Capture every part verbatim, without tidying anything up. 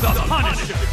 The Punisher! Yeah!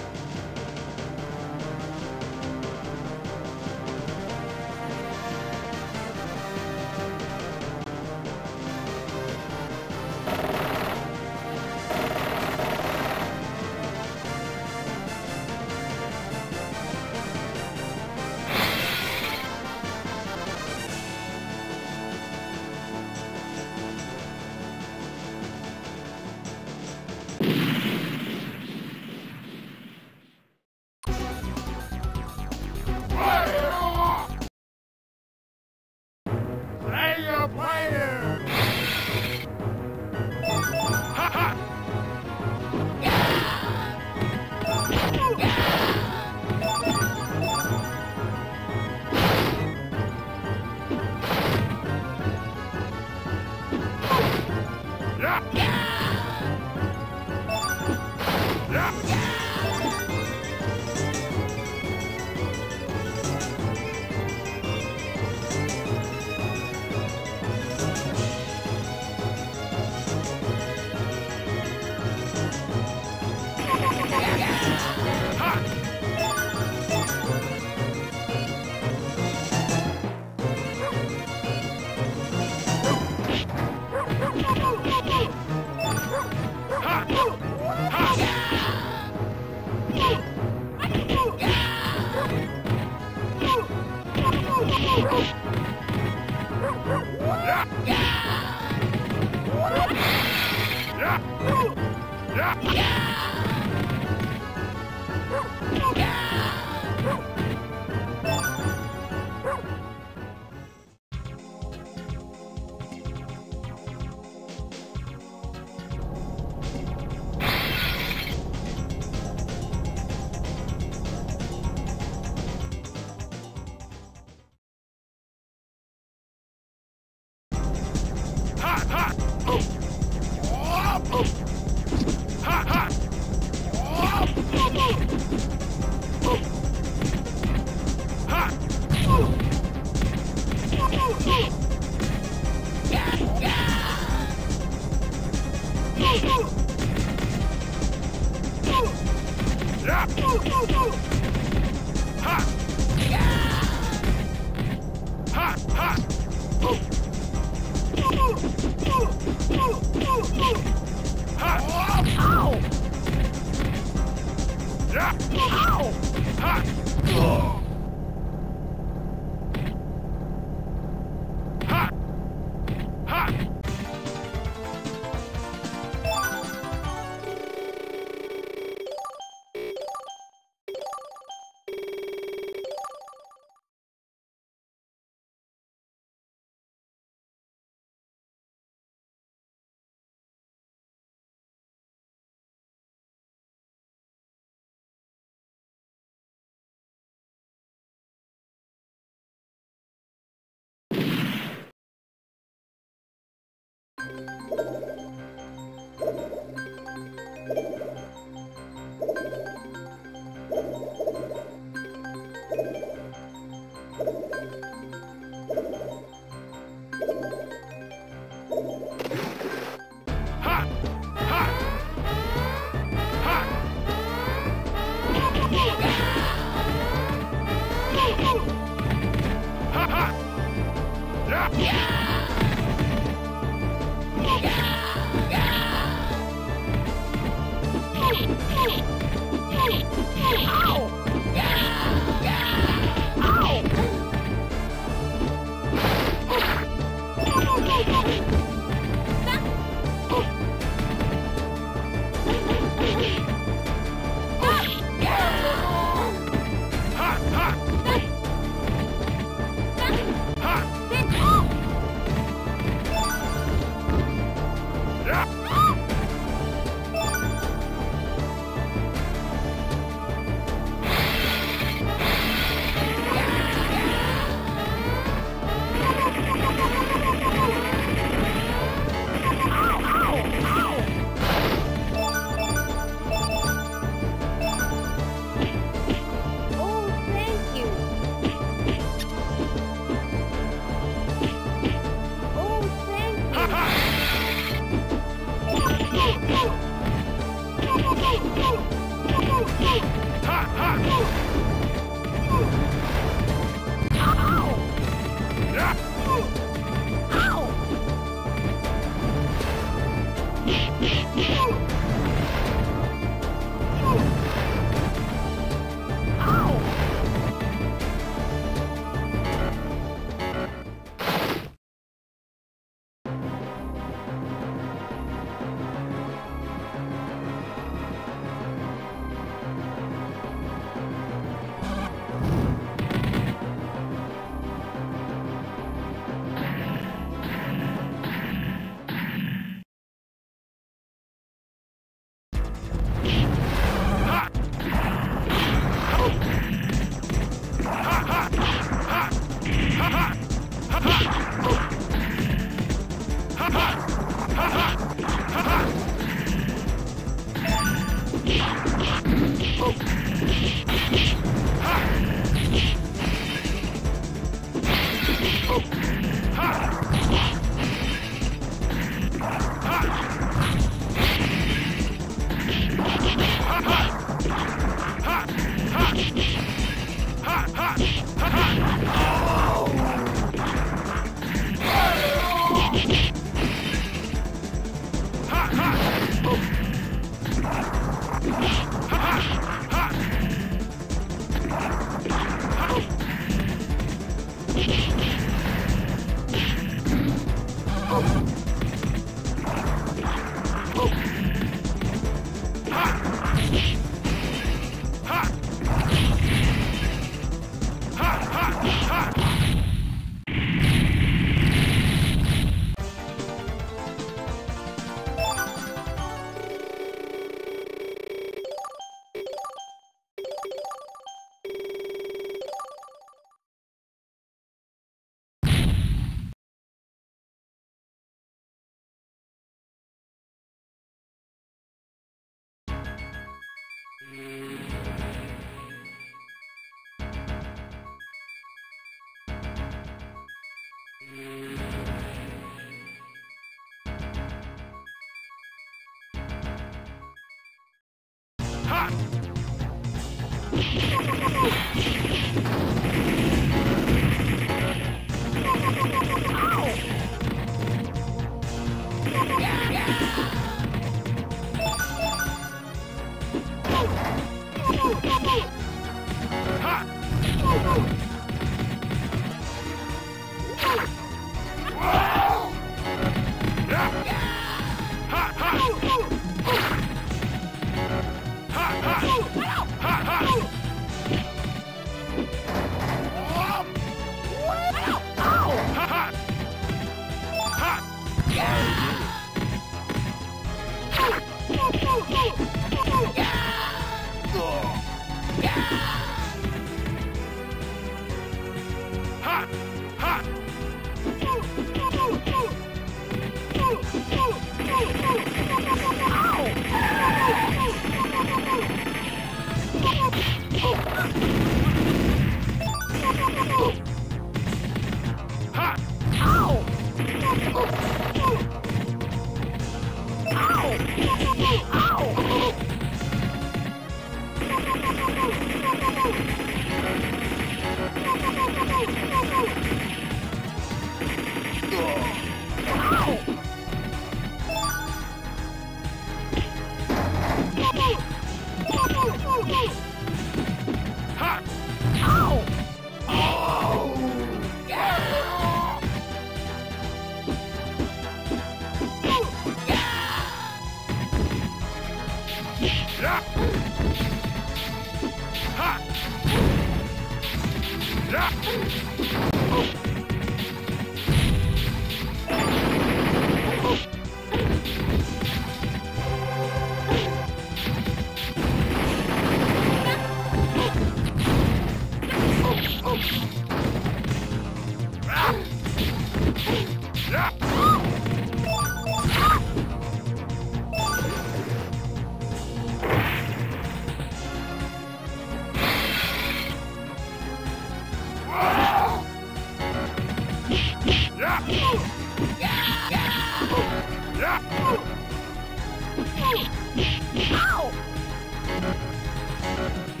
Ow!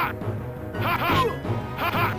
ha ha ha ha ha.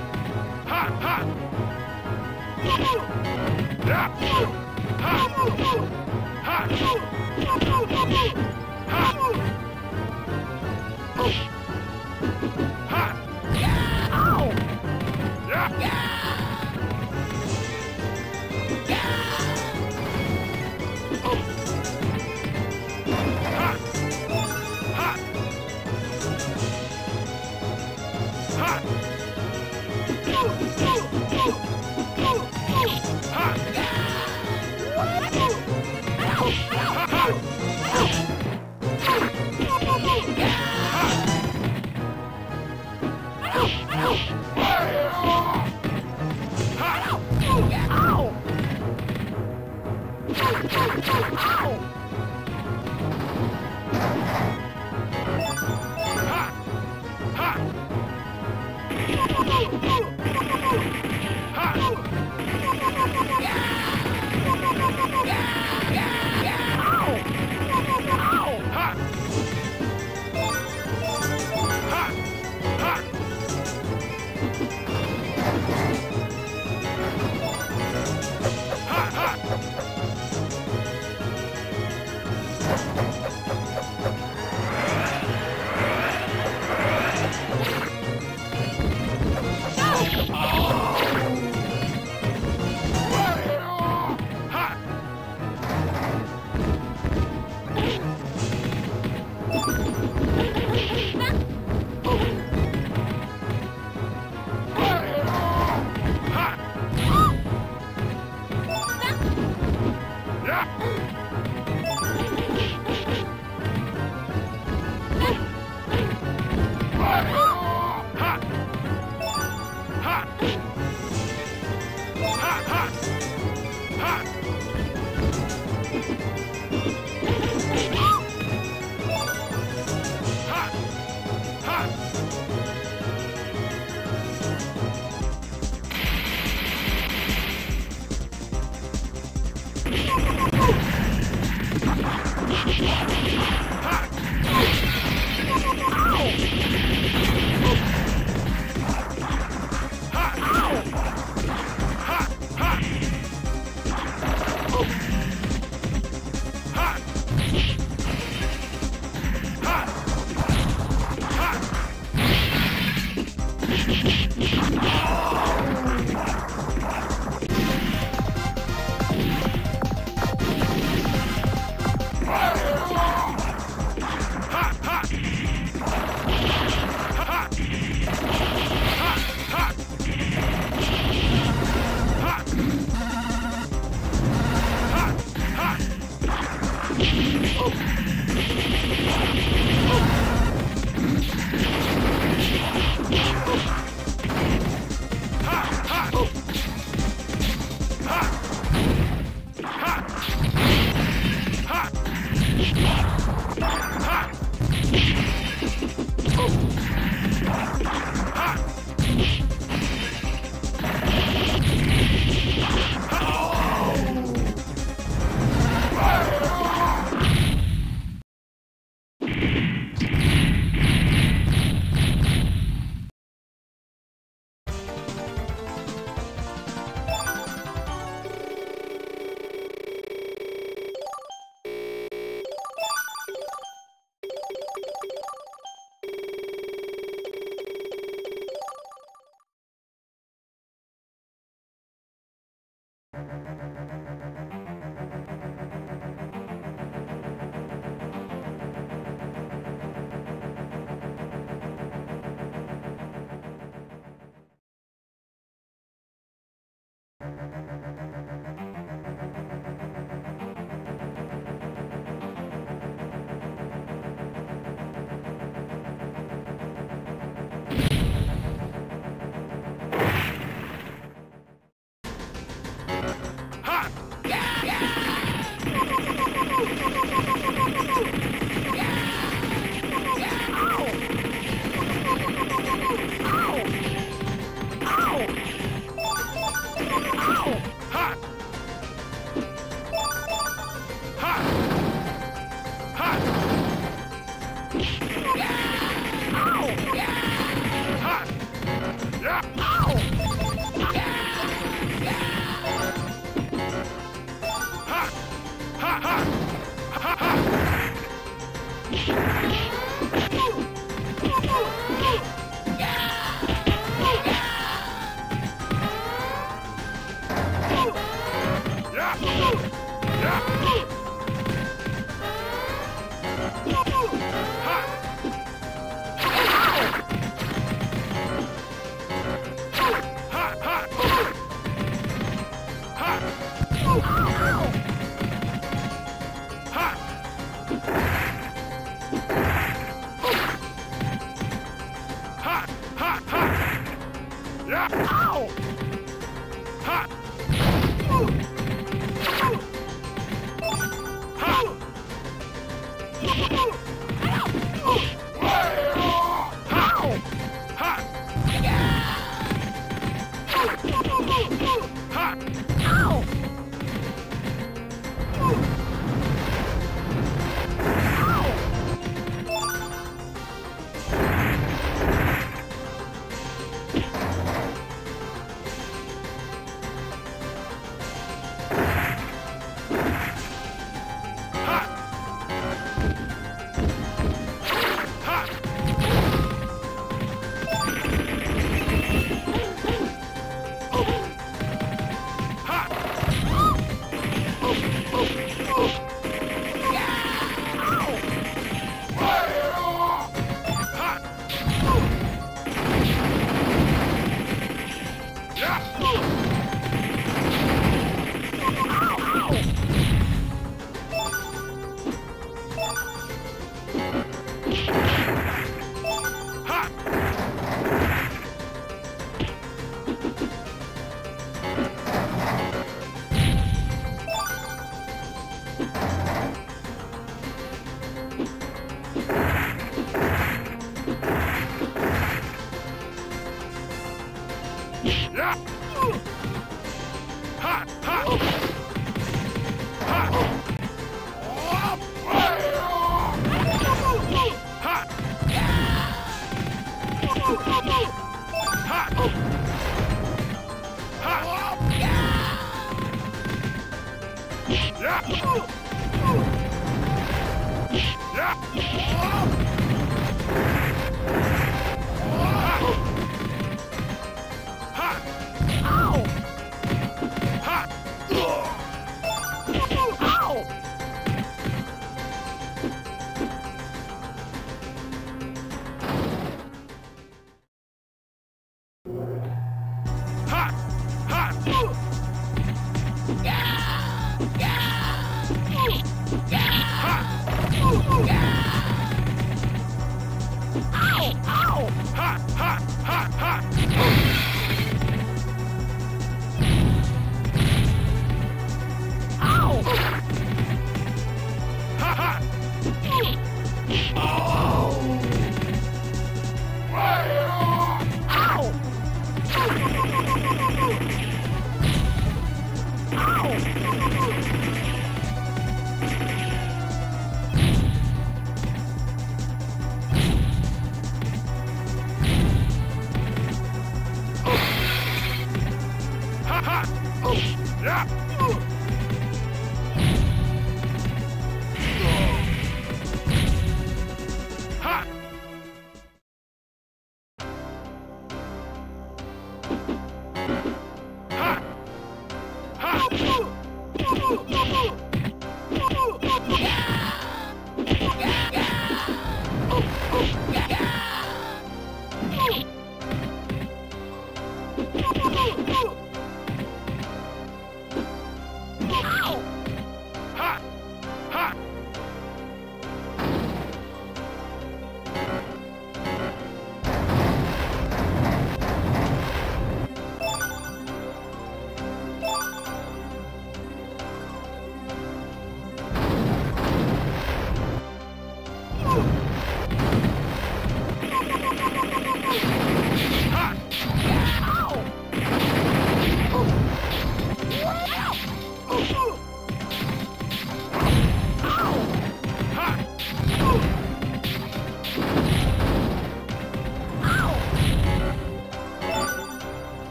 Ha!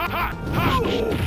Ha ha ha!